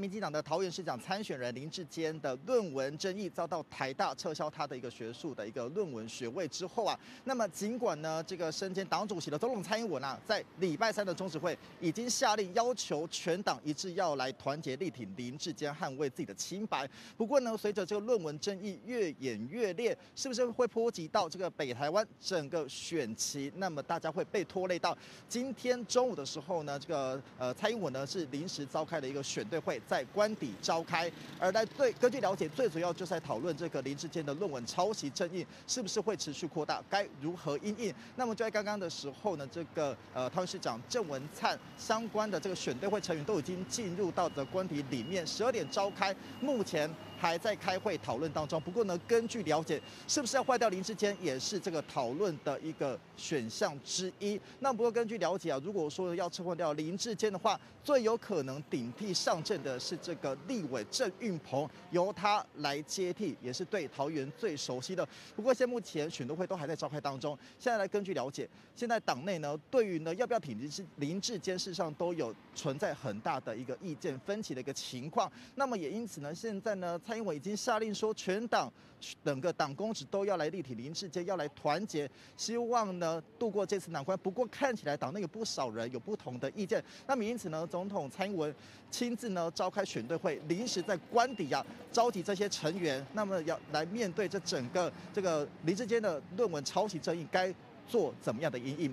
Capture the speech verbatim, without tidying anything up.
民进党的桃园市长参选人林智坚的论文争议遭到台大撤销他的一个学术的一个论文学位之后啊，那么尽管呢这个身兼党主席的总统蔡英文啊，在礼拜三的中执会已经下令要求全党一致要来团结力挺林智坚，捍卫自己的清白。不过呢，随着这个论文争议越演越烈，是不是会波及到这个北台湾整个选情？那么大家会被拖累到。今天中午的时候呢，这个呃蔡英文呢是临时召开了一个选对会。 在官邸召开，而来对根据了解，最主要就是在讨论这个林智坚的论文抄袭争议是不是会持续扩大，该如何因应。那么就在刚刚的时候呢，这个呃桃园市长郑文灿相关的这个选对会成员都已经进入到的官邸里面，十二点召开，目前还在开会讨论当中。不过呢，根据了解，是不是要换掉林智坚也是这个讨论的一个选项之一。那不过根据了解啊，如果说要撤换掉林智坚的话，最有可能顶替上阵的 是这个立委郑运鹏，由他来接替，也是对桃园最熟悉的。不过，现目前选对会都还在召开当中。现在来根据了解，现在党内呢，对于呢要不要挺林智林智坚，事实上都有存在很大的一个意见分歧的一个情况。那么也因此呢，现在呢，蔡英文已经下令说，全党整个党公职都要来力挺林智坚，要来团结，希望呢度过这次难关。不过看起来党内有不少人有不同的意见。那么因此呢，总统蔡英文亲自呢召 开选对会，临时在官邸啊召集这些成员，那么要来面对这整个这个林智坚的论文抄袭争议，该做怎么样的因应？